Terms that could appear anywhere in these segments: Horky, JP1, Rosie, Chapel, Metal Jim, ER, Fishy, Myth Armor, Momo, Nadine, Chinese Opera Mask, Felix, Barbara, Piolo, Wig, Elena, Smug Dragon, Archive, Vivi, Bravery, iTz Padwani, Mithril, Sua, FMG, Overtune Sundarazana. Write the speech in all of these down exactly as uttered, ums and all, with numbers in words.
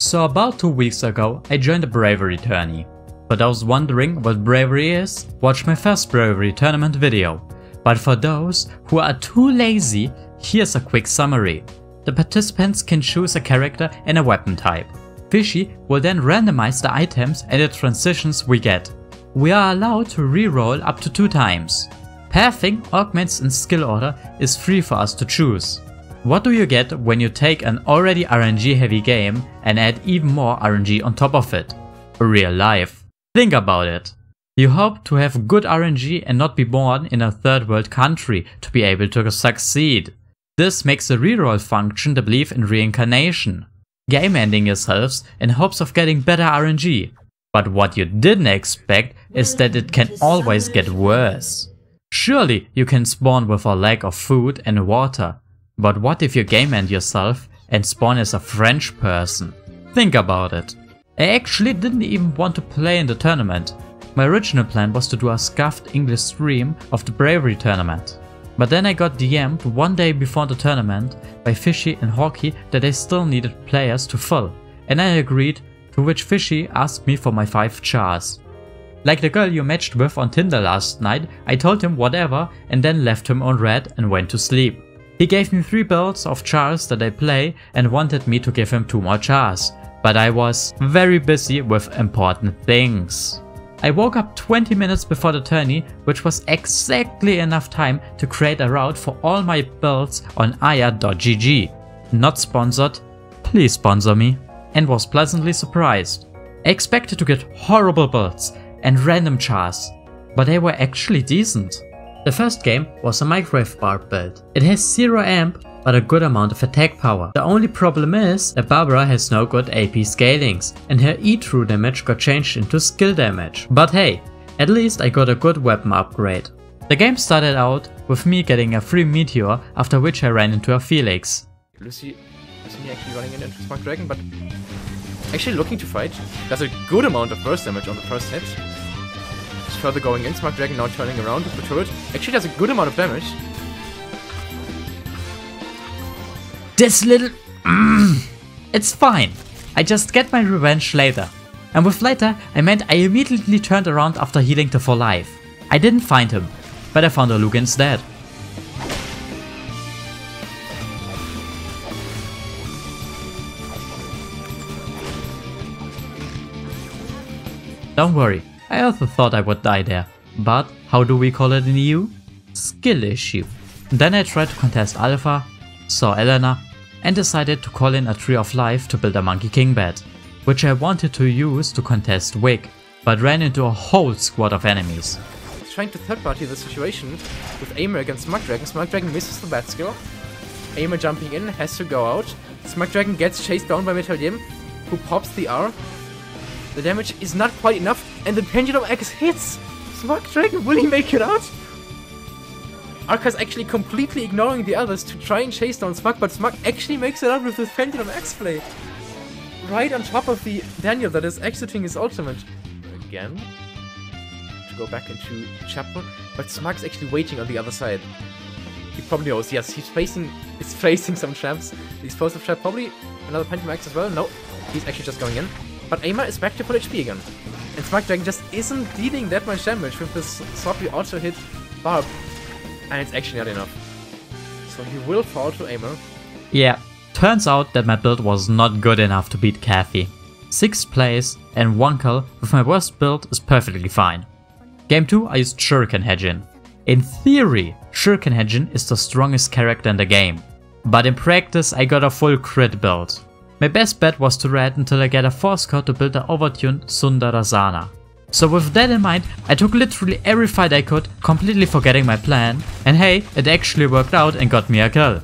So about two weeks ago I joined a Bravery tourney. For those wondering what Bravery is, watch my first Bravery tournament video. But for those who are too lazy, here's a quick summary. The participants can choose a character and a weapon type. Fishy will then randomize the items and the transitions we get. We are allowed to reroll up to two times. Pathing, augments and skill order is free for us to choose. What do you get when you take an already R N G heavy game and add even more R N G on top of it? Real life. Think about it. You hope to have good R N G and not be born in a third world country to be able to succeed. This makes the reroll function the belief in reincarnation. Game ending yourselves in hopes of getting better R N G. But what you didn't expect is that it can always get worse. Surely you can spawn with a lack of food and water. But what if you game end yourself and spawn as a French person? Think about it. I actually didn't even want to play in the tournament. My original plan was to do a scuffed English stream of the Bravery tournament. But then I got D M'd one day before the tournament by Fishy and Horky that they still needed players to fill, and I agreed, to which Fishy asked me for my five chars. Like the girl you matched with on Tinder last night, I told him whatever and then left him on red and went to sleep. He gave me three builds of chars that I play and wanted me to give him two more chars, but I was very busy with important things. I woke up twenty minutes before the tourney, which was exactly enough time to create a route for all my builds on Aya dot G G. Not sponsored, please sponsor me. And was pleasantly surprised. I expected to get horrible builds and random chars, but they were actually decent. The first game was a microwave barb build. It has zero amp but a good amount of attack power. The only problem is that Barbara has no good A P scalings and her E-true damage got changed into skill damage. But hey, at least I got a good weapon upgrade. The game started out with me getting a free meteor, after which I ran into a Felix. Lucy isn't actually running in into Smart Dragon, but actually looking to fight. Does a good amount of burst damage on the first hit. It's further going in, Smart Dragon now turning around with the turret. Actually does a good amount of damage. This little... Mm, it's fine. I just get my revenge later. And with later, I meant I immediately turned around after healing to full life. I didn't find him, but I found a Luke instead. Don't worry, I also thought I would die there. But how do we call it in E U? Skill issue. Then I tried to contest Alpha, saw Elena, and decided to call in a Tree of Life to build a Monkey King Bat, which I wanted to use to contest Wig, but ran into a whole squad of enemies. Trying to third party the situation with Aimer against Smug Dragon. Smug Dragon misses the bat skill, Aimer jumping in has to go out, Smug Dragon gets chased down by Metal Jim, who pops the R. The damage is not quite enough and the Pendulum X hits! Smug Dragon, will he make it out? Arcas actually completely ignoring the others to try and chase down Smug, but Smug actually makes it out with his Pendulum X play. Right on top of the Daniel that is exiting his ultimate. Again. To go back into Chapel, but Smug's actually waiting on the other side. He probably knows, yes, he's facing, he's facing some traps. The explosive trap probably, another Pendulum X as well, no. He's actually just going in. But Aimer is back to full H P again. And Smug Dragon just isn't dealing that much damage with this sloppy auto hit barb. And it's actually not enough. So he will fall to Aimer. Yeah, turns out that my build was not good enough to beat Kathy. sixth place and one kill with my worst build is perfectly fine. Game two I used Shuriken Hedgeon. In theory, Shuriken Hedgeon is the strongest character in the game. But in practice I got a full crit build. My best bet was to red until I get a Fosco to build the Overtune Sundarazana. So with that in mind, I took literally every fight I could, completely forgetting my plan, and hey, it actually worked out and got me a kill.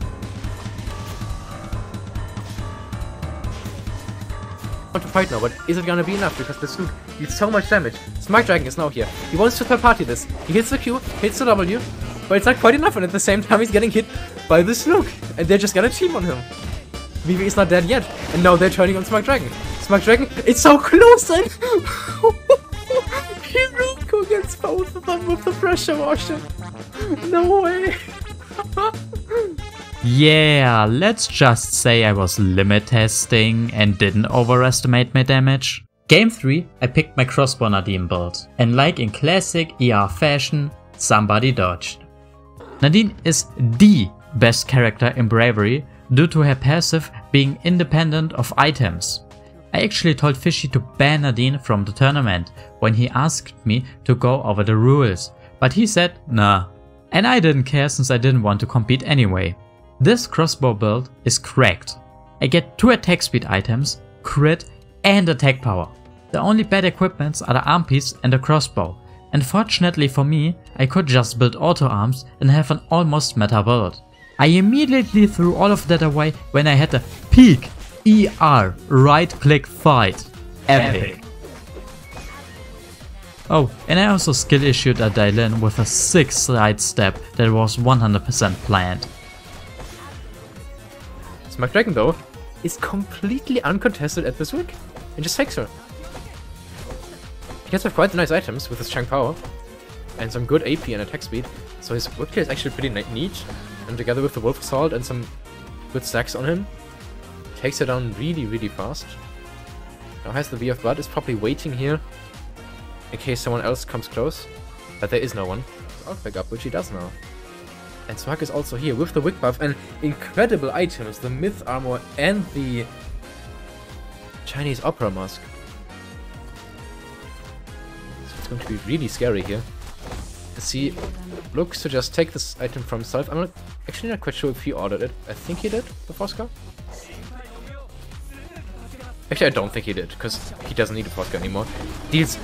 I want to fight now, but is it gonna be enough? Because this Luke deals so much damage. Smart Dragon is now here. He wants to third party this. He hits the Q, hits the W, but it's not quite enough, and at the same time he's getting hit by this Luke, and they just got a team on him. Vivi is not dead yet, and now they're turning on Smart Dragon. Smart Dragon, it's so close then! He really go against both of them with the pressure washer. No way! Yeah, let's just say I was limit testing and didn't overestimate my damage. Game three, I picked my crossbow Nadine build, and like in classic E R fashion, somebody dodged. Nadine is the best character in Bravery due to her passive being independent of items. I actually told Fishy to ban Nadine from the tournament when he asked me to go over the rules, but he said nah. And I didn't care since I didn't want to compete anyway. This crossbow build is cracked. I get two attack speed items, crit and attack power. The only bad equipments are the arm piece and the crossbow, and fortunately for me, I could just build auto arms and have an almost meta build. I immediately threw all of that away when I had a peak E R right click fight. Epic. Epic. Oh, and I also skill issued a Dailin with a six side step that was one hundred percent planned. Smart Dragon though is completely uncontested at this week and just takes her. He does have quite nice items with his chunk power and some good A P and attack speed, so his woodkill is actually pretty neat, and together with the wolf assault and some good stacks on him, takes her down really really fast. Now has the V of Blood, is probably waiting here in case someone else comes close, but there is no one. I'll pick up, which he does now. And Smug is also here with the Wick Buff and incredible items, the Myth Armor and the Chinese Opera Mask. So it's going to be really scary here. As he looks to just take this item from himself. I'm not, actually not quite sure if he ordered it. I think he did, the Fosco. Actually, I don't think he did, because he doesn't need a Fosco anymore. Deals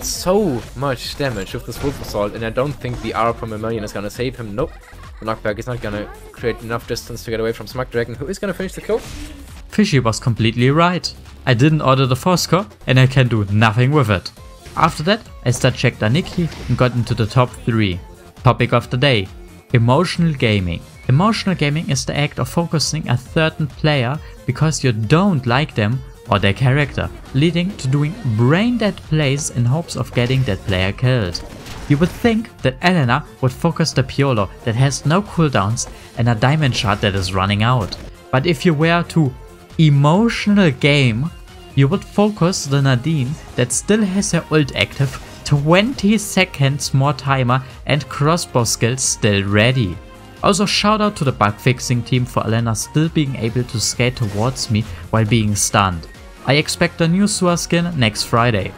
so much damage with this Wolf Assault, and I don't think the Aura from Mammalian is going to save him. Nope. The knockback is not going to create enough distance to get away from Smug Dragon, who is going to finish the kill. Fishy was completely right. I didn't order the Fosco, and I can do nothing with it. After that, I stat checked Aniki and got into the top three. Topic of the day: emotional gaming. Emotional gaming is the act of focusing a certain player because you don't like them or their character, leading to doing brain-dead plays in hopes of getting that player killed. You would think that Elena would focus the Piolo that has no cooldowns and a diamond shard that is running out. But if you were to emotional game, you would focus the Nadine that still has her ult active, twenty seconds more timer and crossbow skills still ready. Also shout out to the bug fixing team for Elena still being able to skate towards me while being stunned. I expect a new Sua skin next Friday.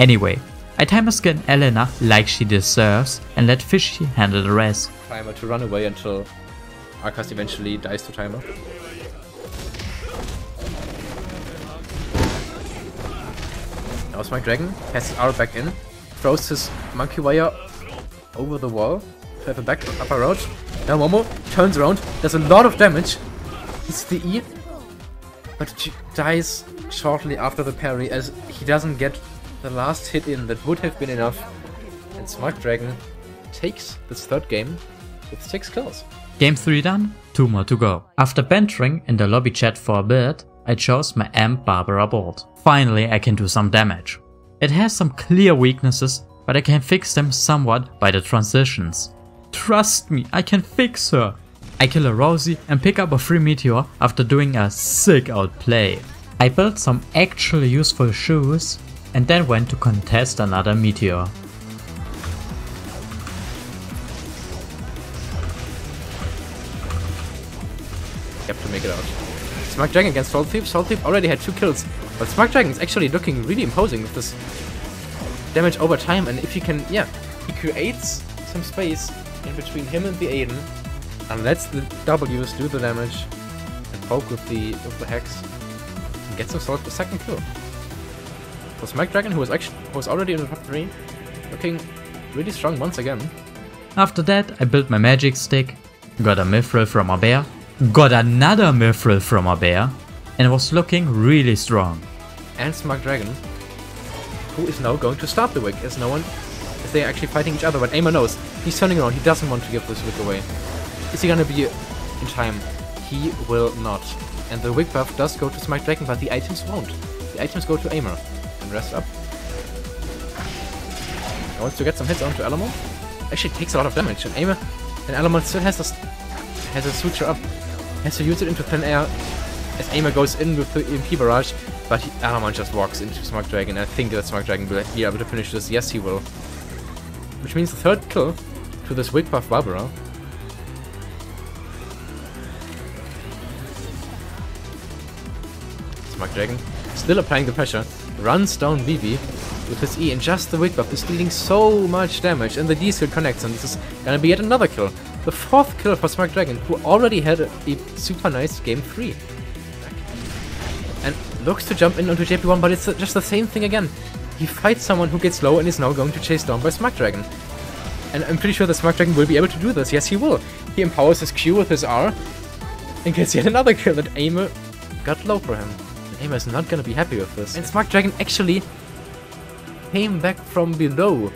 Anyway, I timer skin Elena like she deserves and let Fishy handle the rest. Timer to run away until Arcas eventually dies to timer. Now Smite Dragon has his arrow back in, throws his monkey wire over the wall to have a back upper road. Now Momo turns around, does a lot of damage, hits the E, but she dies shortly after the parry as he doesn't get the last hit in that would have been enough, and Smart Dragon takes this third game with six kills. Game three done, two more to go. After bantering in the lobby chat for a bit, I chose my Amp Barbara board. Finally I can do some damage. It has some clear weaknesses, but I can fix them somewhat by the transitions. Trust me, I can fix her. I kill a Rosie and pick up a free meteor after doing a sick outplay. I built some actually useful shoes and then went to contest another meteor. You have to make it out. Smug Dragon against Salt Thief. Salt Thief already had two kills, but Smug Dragon is actually looking really imposing with this damage over time, and if he can, yeah, he creates some space in between him and the Aiden, and lets the W's do the damage and poke with the with the hex and gets himself the second kill. For Smug Dragon, who was actually who was already in the top three, looking really strong once again. After that, I built my magic stick, got a Mithril from a bear, got another Mithril from a bear, and was looking really strong. And Smug Dragon, who is now going to start the Wick, as no one. They're actually fighting each other, but Aimer knows. He's turning around, he doesn't want to give this Wick away. Is he gonna be in time? He will not. And the Wick buff does go to Smite Dragon, but the items won't. The items go to Aimer. And rest up. He wants to get some hits onto Alamo. Actually, it takes a lot of damage, and Aimer and Alamo still has a, has a suture up. has to use it into thin air as Aimer goes in with the E M P barrage, but he, Alamon just walks into Smug Dragon. I think that Smug Dragon will be able to finish this. Yes, he will. Which means the third kill to this Wick Buff Barbara. Smug Dragon still applying the pressure, runs down Vivi with his E, and just the Wick Buff is dealing so much damage, and the D skill connects, and this is gonna be yet another kill. The fourth kill for Smug Dragon, who already had a, a super nice game three. And looks to jump in onto J P one, but it's just the same thing again. He fights someone who gets low and is now going to chase down by Smug Dragon. And I'm pretty sure that Smug Dragon will be able to do this. Yes, he will. He empowers his Q with his R and gets yet another kill that Aimer got low for him. Aimer is not gonna be happy with this. And Smug Dragon actually came back from below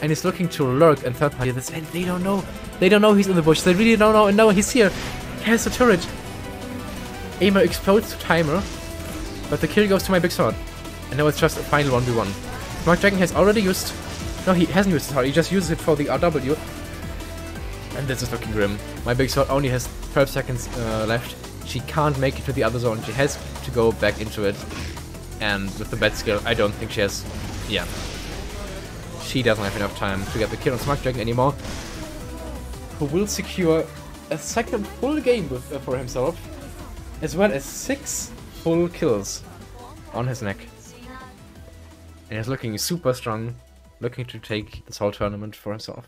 and is looking to lurk and third party this, and they don't know. They don't know he's in the bush. They really don't know, and now he's here. He has a turret. Aimer explodes to Timer, but the kill goes to my big sword. And now it's just a final one v one. Smart Dragon has already used... No, he hasn't used it. He just uses it for the R W. And this is looking grim. My big sword only has twelve seconds uh, left. She can't make it to the other zone. She has to go back into it. And with the bad skill, I don't think she has... Yeah. She doesn't have enough time to get the kill on Smart Dragon anymore. Who will secure a second full game with, uh, for himself, as well as six full kills on his neck. And he's looking super strong, looking to take this whole tournament for himself.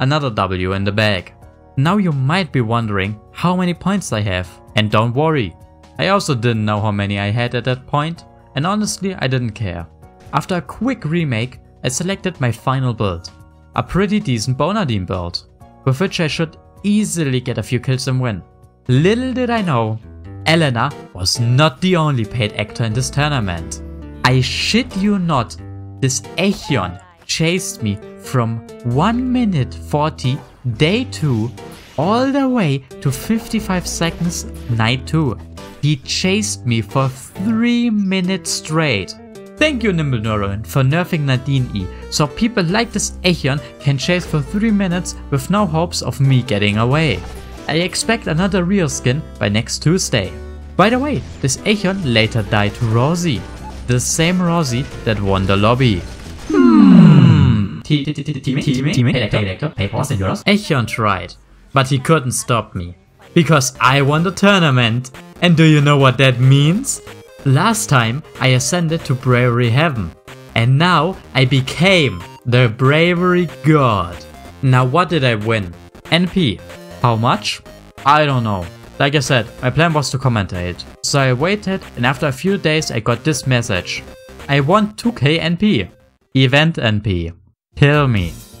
Another W in the bag. Now you might be wondering how many points I have. And don't worry, I also didn't know how many I had at that point, and honestly I didn't care. After a quick remake, I selected my final build. A pretty decent Bonadine build, with which I should easily get a few kills and win. Little did I know, Elena was not the only paid actor in this tournament. I shit you not, this Eihion chased me from one minute forty day two all the way to fifty-five seconds night two. He chased me for three minutes straight. Thank you Nimble Neuron for nerfing Nadine E, so people like this Eihion can chase for three minutes with no hopes of me getting away. I expect another real skin by next Tuesday. By the way, this Eihion later died to Rosie. The same Rosie that won the lobby. Hmm. Eihion tried, but he couldn't stop me, because I won the tournament. And do you know what that means? Last time I ascended to Bravery Heaven, and now I became the Bravery God. Now what did I win? N P. How much? I don't know. Like I said, my plan was to commentate. So I waited, and after a few days I got this message. I want two K N P. Event N P. Kill me.